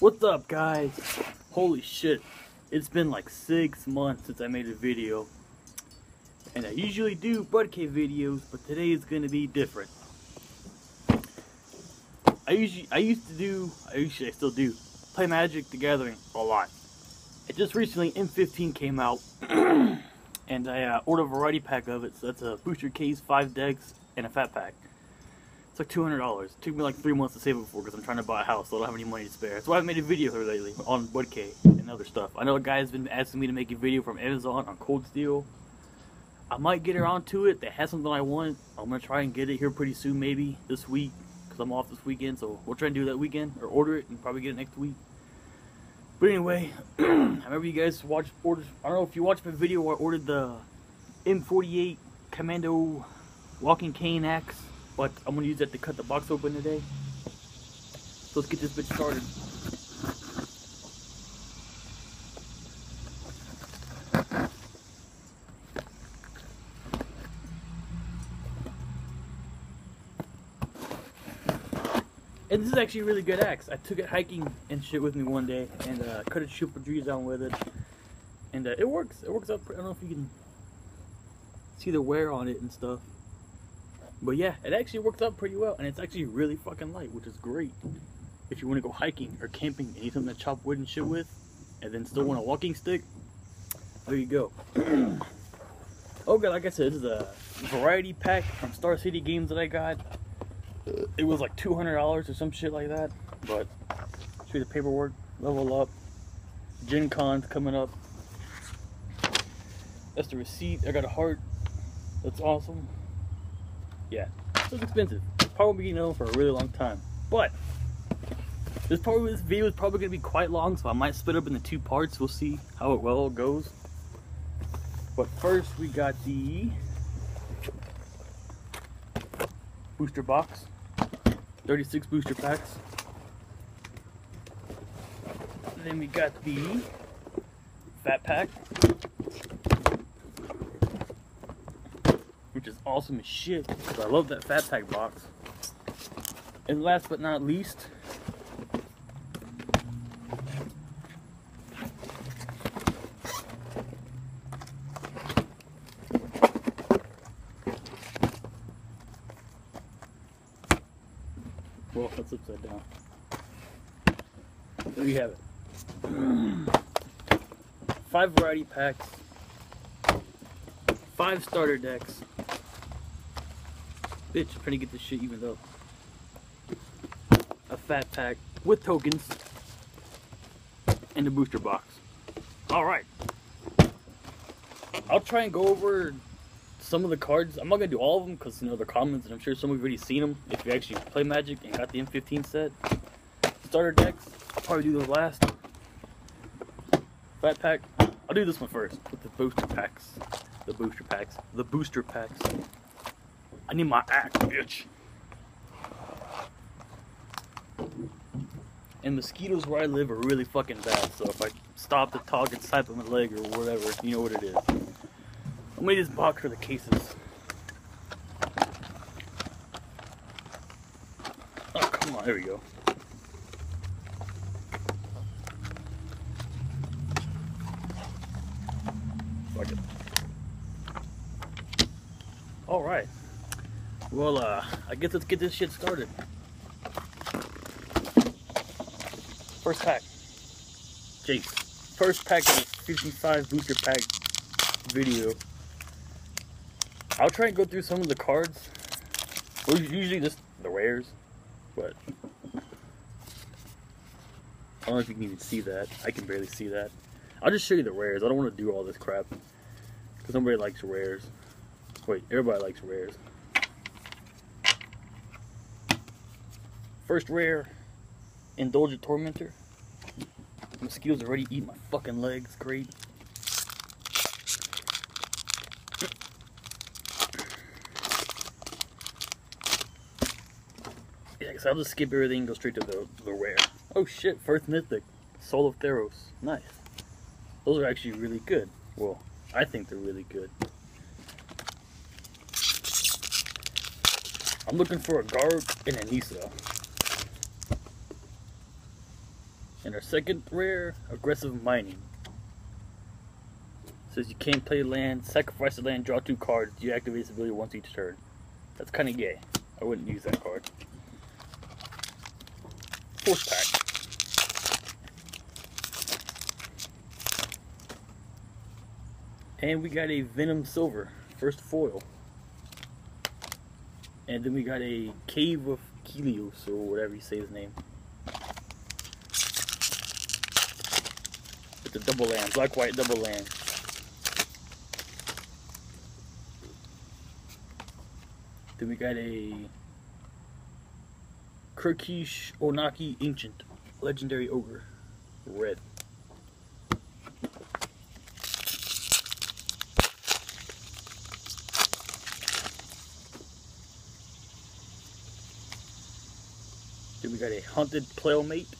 What's up, guys? Holy shit, it's been like 6 months since I made a video, and I usually do Bud Cave videos, but today is going to be different. I still do play Magic the Gathering a lot. And just recently M15 came out, and I ordered a variety pack of it. So that's a booster case, 5 decks, and a fat pack. Like $200. It took me like 3 months to save it for because I'm trying to buy a house, so I don't have any money to spare. That's why I've made a video here lately on Budcave and other stuff. I know a guy's been asking me to make a video from Amazon on Cold Steel. I might get around to it. They has something I want. I'm going to try and get it here pretty soon, maybe this week, because I'm off this weekend, so we'll try and do that weekend, or order it and probably get it next week. But anyway, I remember you guys watched, I don't know if you watched my video where I ordered the M48 Commando Walking Cane Axe. But I'm going to use that to cut the box open today. So let's get this bitch started. And this is actually a really good axe. I took it hiking and shit with me one day. And cut a super trees down with it. And it works. It works out. I don't know if you can see the wear on it and stuff. But yeah, it actually worked out pretty well, and it's actually really fucking light, which is great. If you want to go hiking or camping and need something to chop wood and shit with, and then still want a walking stick, there you go. Oh god, like I said, this is a variety pack from Star City Games that I got. It was like $200 or some shit like that, but through the paperwork, level up, Gen Con's coming up. That's the receipt. I got a heart. That's awesome. Yeah, so it's expensive. It's probably gonna be known for a really long time. But this video is probably gonna be quite long, so I might split up into 2 parts. We'll see how it well goes. But first, we got the booster box, 36 booster packs. And then we got the fat pack, which is awesome as shit, because I love that fat pack box. And last but not least, well, that's upside down. There you have it. 5 variety packs, 5 starter decks. Bitch, I'm trying to get this shit even though. A fat pack with tokens and a booster box. Alright. I'll try and go over some of the cards. I'm not going to do all of them because, you know, they're commons and I'm sure some of you have already seen them if you actually play Magic and got the M15 set. Starter decks, I'll probably do those last. Fat pack, I'll do this one first with the booster packs. The booster packs. The booster packs. I need my axe, bitch. And mosquitoes where I live are really fucking bad, so if I stop to talk and slap on my leg or whatever, you know what it is. I made this box for the cases. Oh, come on, there we go. Fuck it. Alright. Well, I guess let's get this shit started. First pack. Jake. First pack of this 55 booster pack video. I'll try and go through some of the cards. Well, usually just the rares, but I don't know if you can even see that. I can barely see that. I'll just show you the rares. I don't want to do all this crap because nobody likes rares. Wait, everybody likes rares. First rare, Indulgent Tormentor. Mosquitoes already eat my fucking legs, great. Yeah, so I'll just skip everything and go straight to the rare. Oh shit, first mythic, Soul of Theros, nice. Those are actually really good. Well, I think they're really good. I'm looking for a Garruk and a Nissa. And our second rare, Aggressive Mining. Says you can't play land, sacrifice a land, draw two cards, you activate this ability once each turn. That's kinda gay. I wouldn't use that card. Fourth pack. And we got a Venom Silver, first foil. And then we got a Cave of Kilios, or whatever you say his name. It's a double land, black white double land. Then we got a Kirkish Onaki Ancient, Legendary Ogre, red. Then we got a Haunted Plate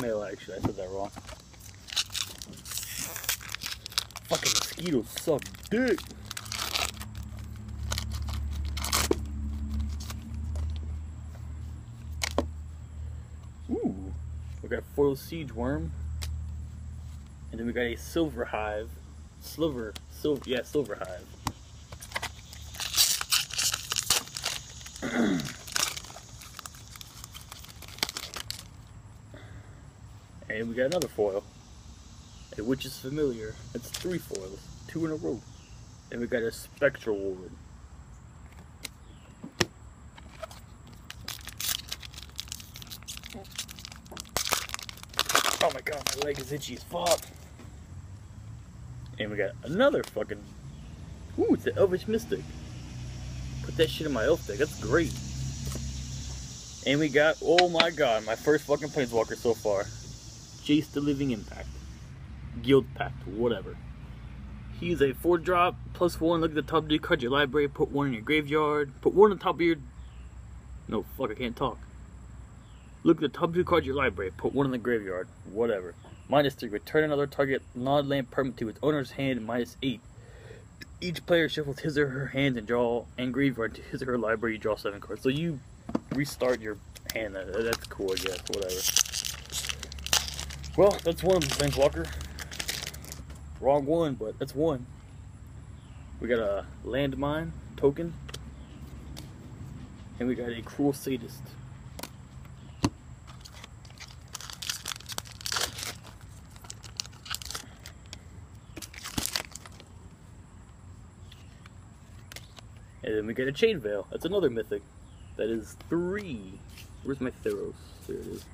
Mail, actually, I said that wrong. Fucking mosquitoes suck dick. Ooh, we got a foil siege worm. And then we got a Silver Hive. Silver Hive. And we got another foil, which is familiar. That's three foils, two in a row. And we got a Spectra Ward. Oh my god, my leg is itchy as fuck. And we got another fucking... Ooh, it's an Elvish Mystic. Put that shit in my elf deck, that's great. And we got, oh my god, my first fucking Planeswalker so far. Jace the Living Impact, Guild Pact, whatever. He's a 4-drop, +1, look at the top of your card, your library, put one in your graveyard, put one on top of your... No, fuck, I can't talk. Look at the top of your card, your library, put one in the graveyard, whatever. -3, return another target non-land permanent to its owner's hand, -8. Each player shuffles his or her hand and draw, and graveyard to his or her library, you draw 7 cards. So you restart your hand, that's cool, I guess, whatever. Well, that's one Planeswalker. Wrong one, but that's one. We got a Landmine token. And we got a Cruel Sadist. And then we got a Chain Veil. That's another mythic. That is 3. Where's my Theros? There it is.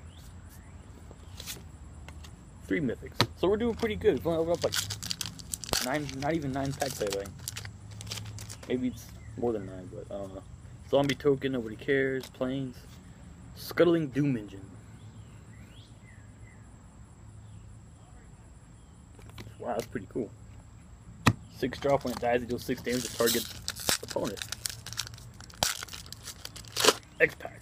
3 mythics. So we're doing pretty good. We've only opened up like 9, not even 9 packs, I think. Maybe it's more than 9, but I don't know. Zombie token, nobody cares. Planes. Scuttling Doom Engine. Wow, that's pretty cool. 6-drop, when it dies, it deals 6 damage to target opponent. X-Pack.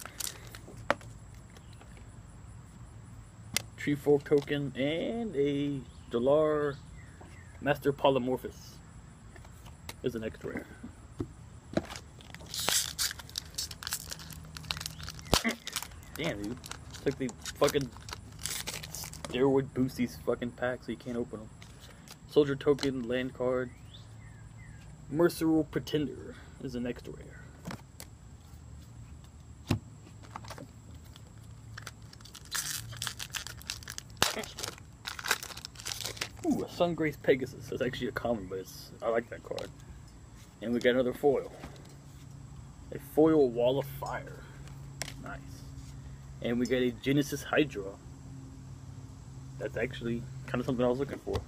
Treefork token and a Dalar Master Polymorphous is an extra rare. Damn, dude. It's like they fucking steroid boost these fucking packs so you can't open them. Soldier token, land card. Mercurial Pretender is an extra rare. Ooh, a Sungrace Pegasus. That's actually a common, but it's, I like that card. And we got another foil. A foil Wall of Fire. Nice. And we got a Genesis Hydra. That's actually kind of something I was looking for.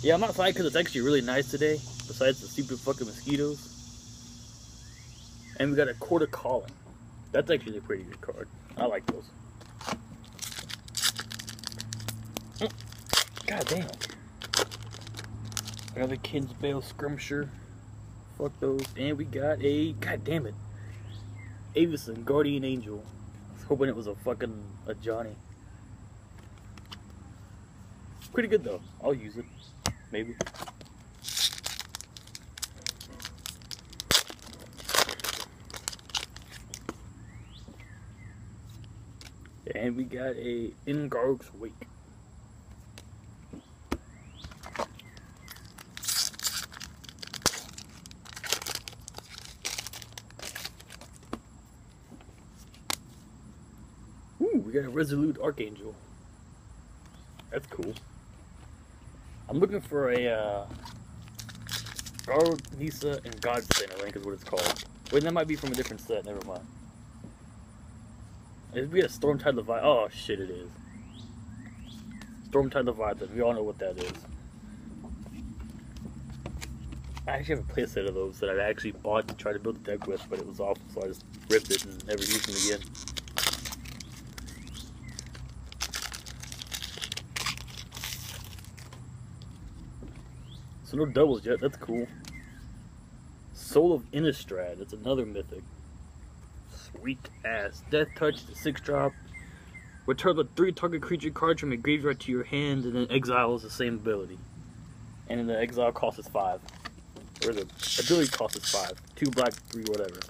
Yeah, I'm outside because it's actually really nice today. Besides the stupid fucking mosquitoes. And we got a Court of Calling. That's actually a pretty good card. I like those. God damn. Another Kinsbale Skirmisher. Fuck those. And we got a... God damn it. Avis and Guardian Angel. I was hoping it was a Johnny. Pretty good though. I'll use it. Maybe. And we got a In Garruk's Wake. Ooh, we got a Resolute Archangel. That's cool. I'm looking for a Garruk, Nissa, and Godsend, I think is what it's called. Wait, that might be from a different set, never mind. We got a Stormtide Leviathan. Oh shit, it is. Stormtide Leviathan, we all know what that is. I actually have a playset of those that I've actually bought to try to build a deck with, but it was awful, so I just ripped it and never used them again. So no doubles yet, that's cool. Soul of Innistrad, that's another mythic. Sweet ass. Death Touch, the 6-drop. Return the 3 target creature cards from your graveyard to your hand, and then exiles the same ability. And then the exile cost is 5. Or the ability cost is 5. 2 black, 3 whatever.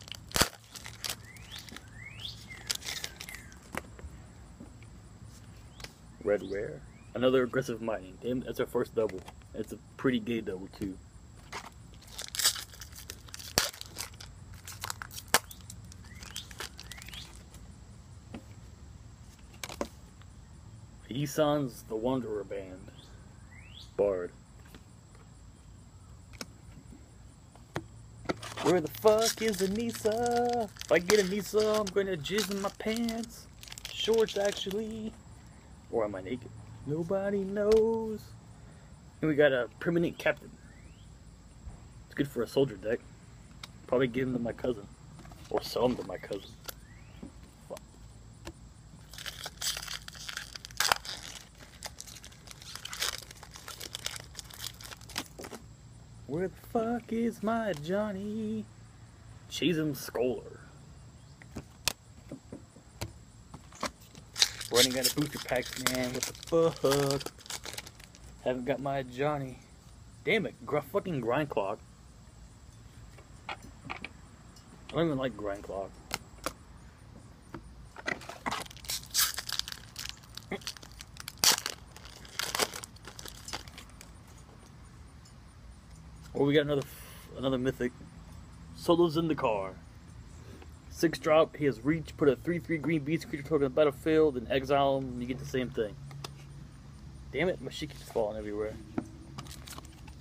Red rare. Another Aggressive Mining. Damn, that's our first double. It's a pretty gay double too. Isan's The Wanderer Band. Bard. Where the fuck is a Nissa? If I get a Nissa, I'm gonna jizz in my pants. Shorts, actually. Or am I naked? Nobody knows. And we got a Permanent Captain. It's good for a soldier deck. Probably give him to my cousin. Or sell him to my cousin. Where the fuck is my Johnny? Cheesem Scholar. Running out of booster packs, man. What the fuck? Haven't got my Johnny. Damn it. Fucking Grind Clock. I don't even like Grind Clock. Or we got another mythic. Solo's in the Car. 6-drop, he has reach, put a 3/3 green beast creature token on the battlefield, and exile him, and you get the same thing. Damn it, my shit keeps falling everywhere.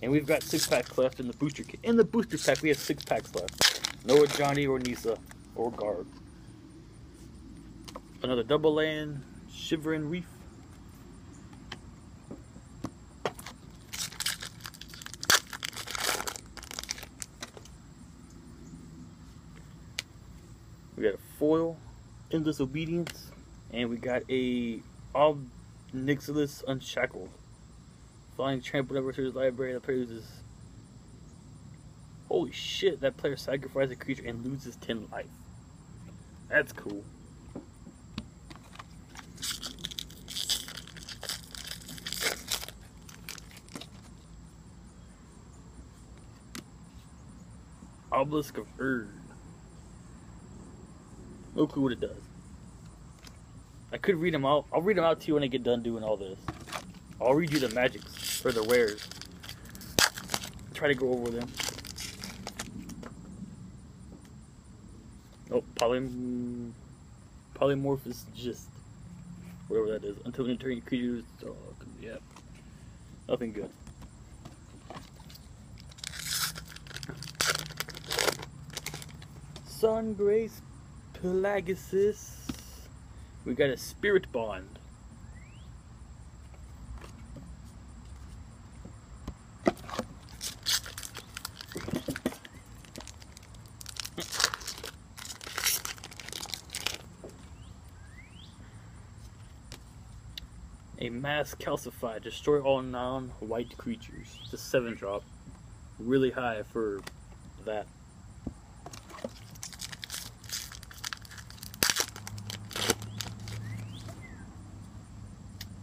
And we've got 6 packs left in the booster kit. In the booster pack, we have 6 packs left. No Johnny or Nissa or Garb. Another double land, Shivering Reef. We got a foil, Endless Obedience, and we got a Ob Nixilis Unshackled. Flying Trample never enters library, that player loses. Holy shit, that player sacrifices a creature and loses 10 life. That's cool. Obelisk of Erd. No clue what it does. I could read them out. I'll read them out to you when I get done doing all this. I'll read you the magics, or the rares. Try to go over them. Oh, Polymorphous Gist. Whatever that is. Until an eternity creature is... Oh, yeah. Nothing good. Sungrace Pegasus. We got a Spirit Bond. A Mass Calcify. Destroy all non-white creatures. It's a 7-drop. Really high for that.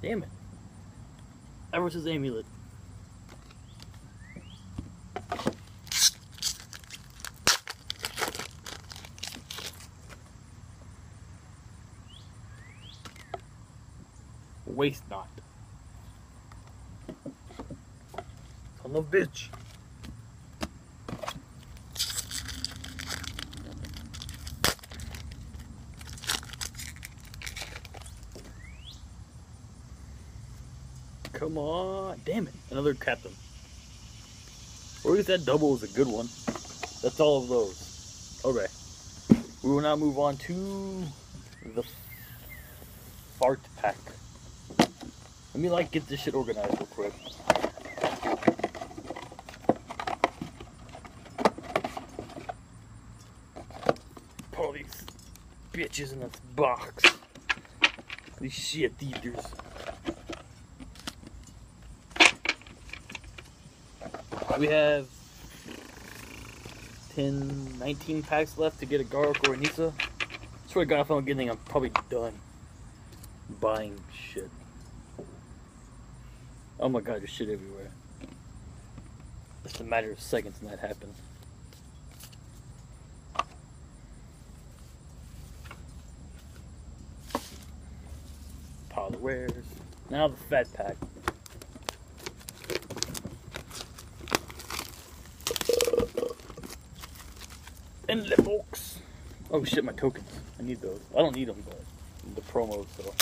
Damn it. Avis's Amulet. Waste Not. Son of a bitch. Come on. Damn it. Another captain. Or at least that double is a good one. That's all of those. Okay. We will now move on to the fart pack. Let me like get this shit organized real quick. Put all these bitches in this box. These shit eaters. We have 10, 19 packs left to get a Garruk or a Nissa. Swear to God, if I don't get anything, I'm probably done buying shit. Oh my God, there's shit everywhere. It's a matter of seconds and that happens. Pile of wares. Now the fat pack. And the box. Oh shit, my tokens. I need those. I don't need them, but the promo, so.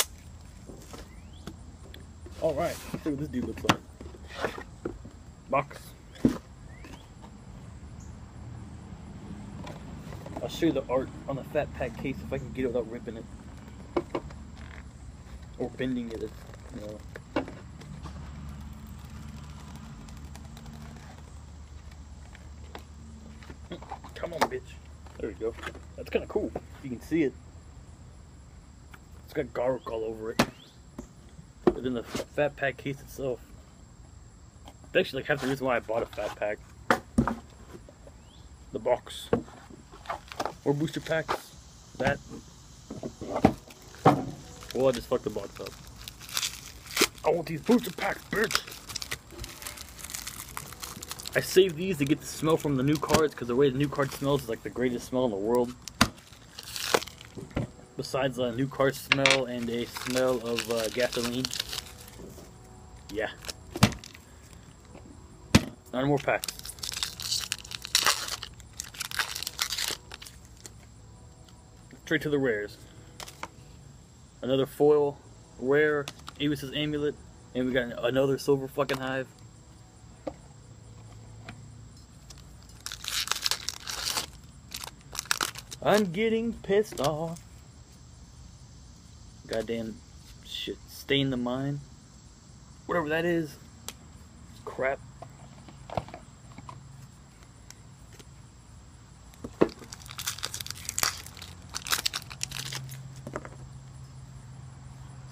Alright, let's see what this dude looks like. Box. I'll show you the art on the fat pack case if I can get it without ripping it. Or bending it, you know. Come on, bitch. There we go. That's kind of cool. You can see it. It's got Garruk all over it. Within the fat pack case itself. It's actually like half the reason why I bought a fat pack. The box. Or booster packs. That. Well, I just fucked the box up. I want these booster packs, bitch! I saved these to get the smell from the new cards because the way the new card smells is like the greatest smell in the world. Besides a new card smell and a smell of gasoline. Yeah. 9 more packs. Straight to the rares. Another foil, rare, Avis's Amulet, and we got another Silver fucking Hive. I'm getting pissed off. Goddamn shit. Stain the mine. Whatever that is. Crap.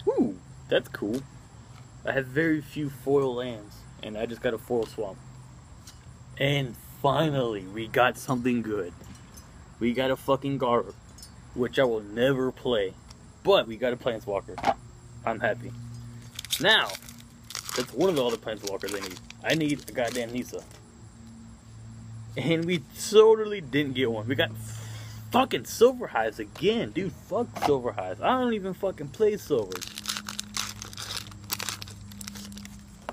Ooh, that's cool. I have very few foil lands, and I just got a foil swamp. And finally, we got something good. We got a fucking Garruk, which I will never play. But we got a Planeswalker. I'm happy. Now, that's one of the other Planeswalkers I need. I need a goddamn Nissa. And we totally didn't get one. We got fucking Silver Hives again. Dude, fuck Silver Hives. I don't even fucking play Silver.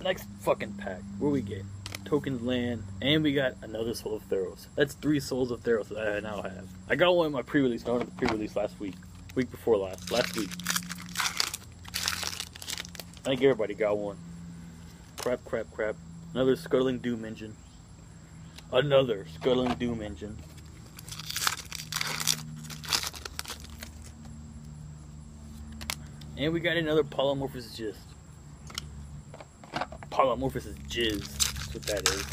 Next fucking pack. What do we get? Tokens land, and we got another Soul of Theros. That's 3 Souls of Theros that I now have. I got one in my pre-release, I went to pre-release last week. Week before last week. I think everybody got one. Crap, crap, crap. Another Scuttling Doom Engine. Another Scuttling Doom Engine. And we got another Polymorphous Gist. Polymorphous is jizz. What that is.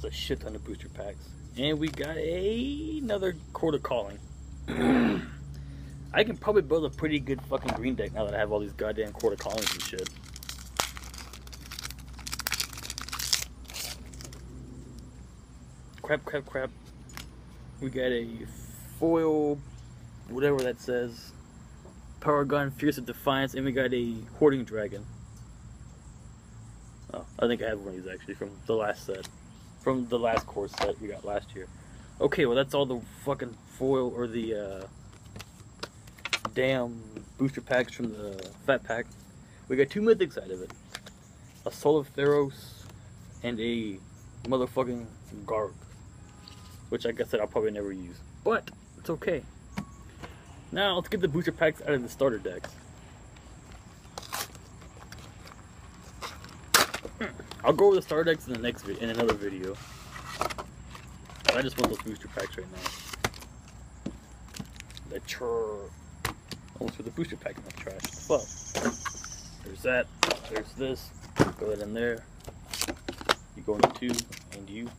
That's a shit ton of booster packs. And we got another Court of Calling. I can probably build a pretty good fucking green deck now that I have all these goddamn Court of Callings and shit. Crap, crap, crap. We got a foil, whatever that says. Power Gun, Fierce of Defiance, and we got a Hoarding Dragon. Oh, I think I have one of these actually from the last set. From the last core set we got last year. Okay, well that's all the fucking foil or the damn booster packs from the Fat Pack, we got two mythics out of it. A Soul of Theros and a motherfucking Garruk. Which like I said, I'll probably never use. But, it's okay. Now, let's get the booster packs out of the starter decks. I'll go over the starter decks in the next video, in another video. But I just want those booster packs right now. The churr. Almost for the booster pack in the trash. Fuck. There's that. There's this. Throw that in there. You go into two, and you.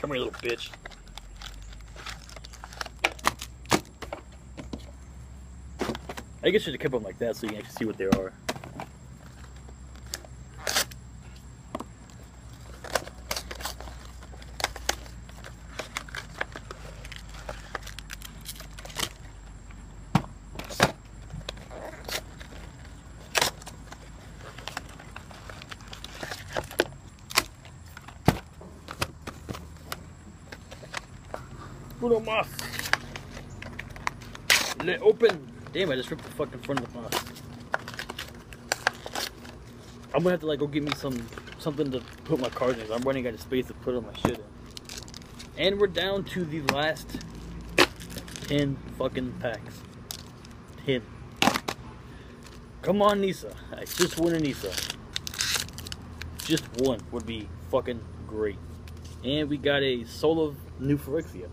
Come here, little bitch. I guess you should have kept them like that so you can actually see what they are. Moth. Let open. Damn, I just ripped the fucking front of the moth. I'm gonna have to like go get me something to put my cards in. I'm running out of space to put all my shit in. And we're down to the last 10 fucking packs. 10. Come on, Nissa. I just want a Nissa. Just one would be fucking great. And we got a Soul of New Phyrexia.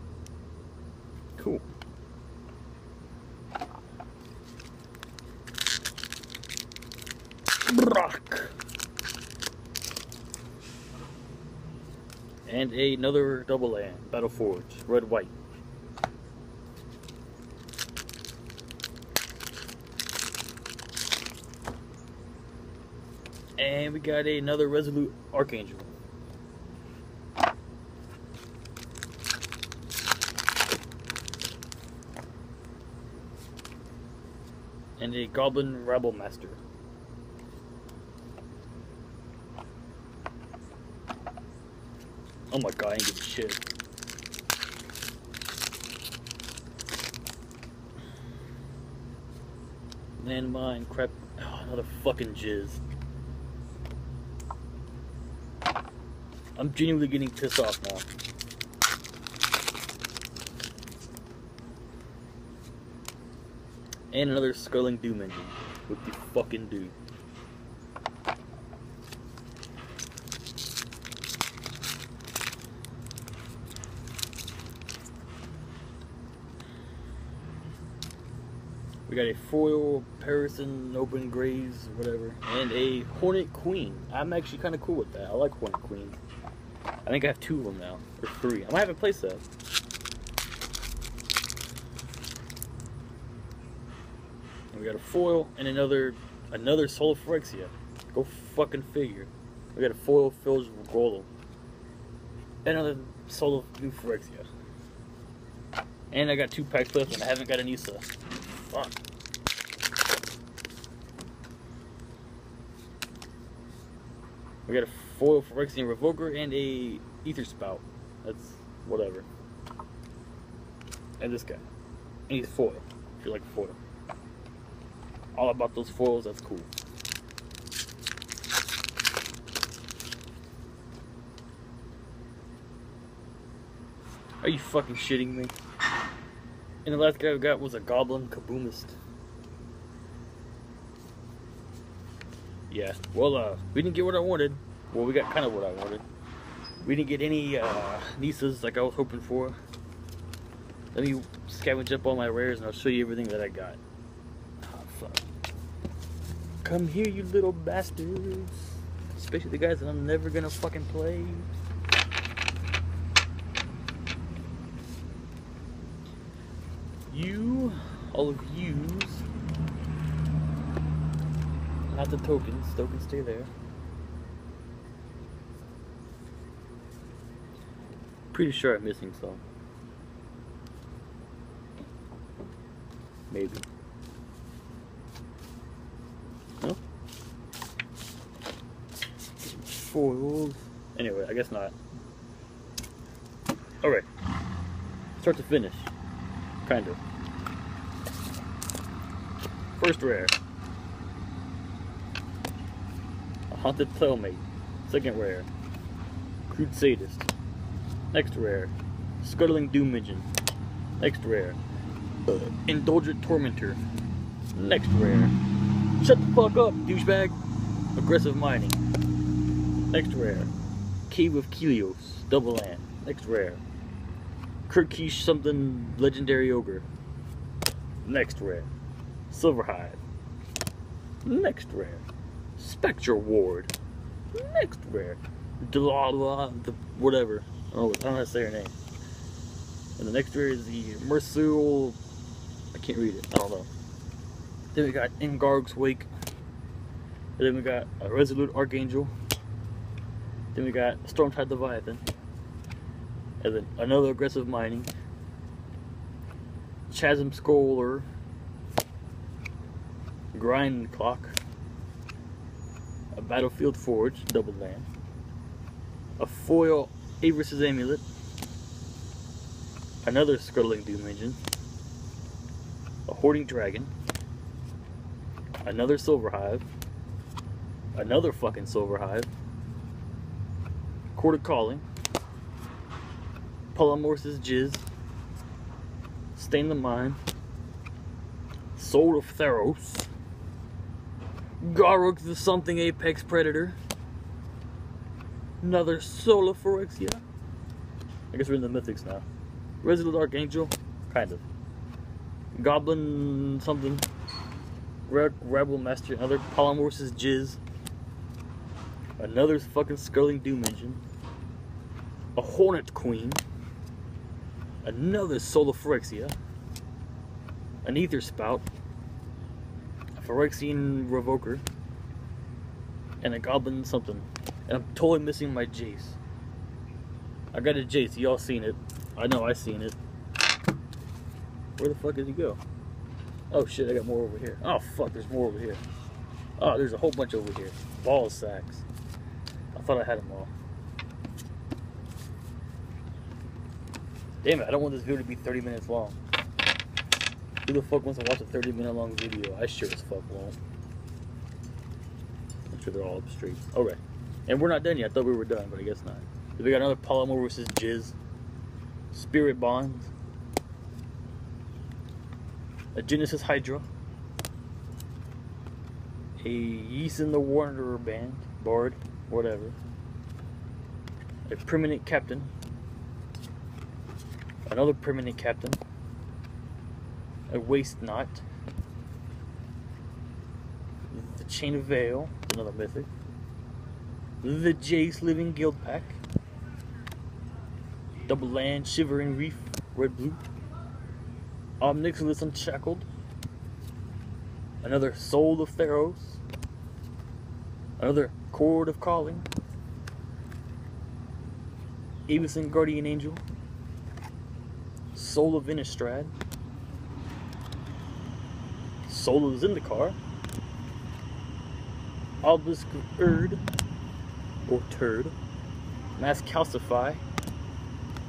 Cool. Brock. And another double land, Battle Forge, red white. And we got another Resolute Archangel. And a Goblin Rabble Master. Oh my god, I ain't giving a shit. Landmine, crap. Oh, another fucking jizz. I'm genuinely getting pissed off now. And another Scuttling Doom Engine with the fucking dude. We got a foil Parison, open graves, whatever, and a Hornet Queen. I'm actually kind of cool with that. I like Hornet Queen. I think I have two of them now, or three. I might have a place though. We got a foil and another Soul of Phyrexia. Go fucking figure. We got a foil filled with Golem. Another Soul of New Phyrexia. And I got two packs left and I haven't got an Nissa. Fuck. We got a foil Phyrexian Revoker and a Aether Spout. That's whatever. And this guy. And he's foil. If you like foil. All about those foils, that's cool. Are you fucking shitting me? And the last guy we got was a Goblin Kaboomist. Yeah, well, we didn't get what I wanted. Well, we got kind of what I wanted. We didn't get any Nissas like I was hoping for. Let me scavenge up all my rares and I'll show you everything that I got. Come here, you little bastards. Especially the guys that I'm never gonna fucking play. You, all of yous. Not the tokens. Tokens stay there. Pretty sure I'm missing some. Maybe. Anyway, I guess not. Alright. Start to finish. Kind of. First rare. A Haunted Plate. Second rare. Crude Sadist. Next rare. Scuttling Doom Engine. Next rare. Indulgent Tormentor. Next rare. Shut the fuck up, douchebag! Aggressive Mining. Next rare. Cave of Kilios. Double land. Next rare. Kirkish something legendary ogre. Next rare. Silver Hive. Next rare. Spectra Ward. Next rare. The whatever. Oh, I don't know how to say her name. And the next rare is the Mercurial. I can't read it. I don't know. Then we got In Garruk's Wake. And then we got a Resolute Archangel. Then we got Stormtide Leviathan. And then another Aggressive Mining. Chasm Scroller. Grind Clock. A Battlefield Forge, double land. A foil Avis's Amulet. Another Scuttling Doom Engine. A Hoarding Dragon. Another Silver Hive. Another fucking Silver Hive. Court of Calling. Polymorphous Gist. Stain the Mind. Soul of Theros. Garruk the something apex predator. Another Soul of Phyrexia. I guess we're in the mythics now. Resolute Archangel. Kind of. Goblin something. Rebel Master. Another Polymorphous Gist. Another fucking Scuttling Doom Engine. A Hornet Queen. Another Soul of Phyrexia. An Aether Spout. A Phyrexian Revoker. And a Goblin something. And I'm totally missing my Jace. I got a Jace. Y'all seen it. I know I seen it. Where the fuck did he go? Oh shit, I got more over here. Oh fuck, there's more over here. Oh, there's a whole bunch over here. Ball sacks. I thought I had them all. Damn it, I don't want this video to be 30 minutes long. Who the fuck wants to watch a 30-minute long video? I sure as fuck won't. I'm sure they're all up straight. Alright. And we're not done yet. I thought we were done, but I guess not. We got another Polymorphous Gist. Spirit Bonds. A Genesis Hydra. A Yeast in the Wanderer Band. Bard. Whatever. A Permanent Captain. Another Permanent Captain. A Waste Not. The Chain of Veil, another mythic. The Jace Living Guild Pack. Double Land, Shivering Reef, Red Blue. Ob Nixilis Unshackled. Another Soul of Theros. Another Court of Calling. Avis and Guardian Angel. Soul of Innistrad. Soul of Zendikar. Obelisk of Erd. Or Turd. Mass Calcify.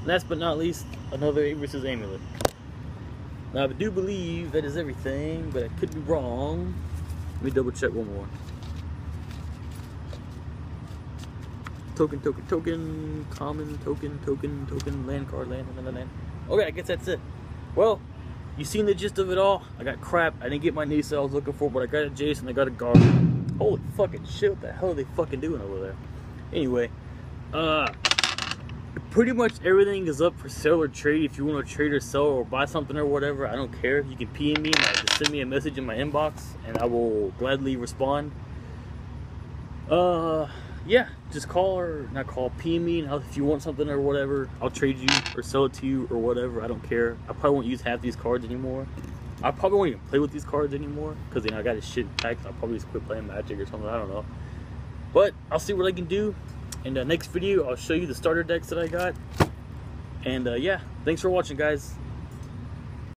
Last but not least, another Avis's Amulet. Now I do believe that is everything, but I could be wrong. Let me double check one more. Token, token, token. Common, token, token, token. Land card, land, land, land. Okay, I guess that's it. Well, you seen the gist of it all. I got crap. I didn't get my Nissa I was looking for, but I got a Jace and I got a Garruk. Holy fucking shit, what the hell are they fucking doing over there? Anyway, pretty much everything is up for sale or trade. If you want to trade or sell or buy something or whatever, I don't care. You can PM me, just send me a message in my inbox and I will gladly respond. Yeah, just call or not call, PM me and if you want something or whatever, I'll trade you or sell it to you or whatever. I don't care. I probably won't use half these cards anymore. I probably won't even play with these cards anymore because, you know, I got this shit packed. I'll probably just quit playing Magic or something. I don't know. But I'll see what I can do. In the next video, I'll show you the starter decks that I got. And yeah, thanks for watching, guys.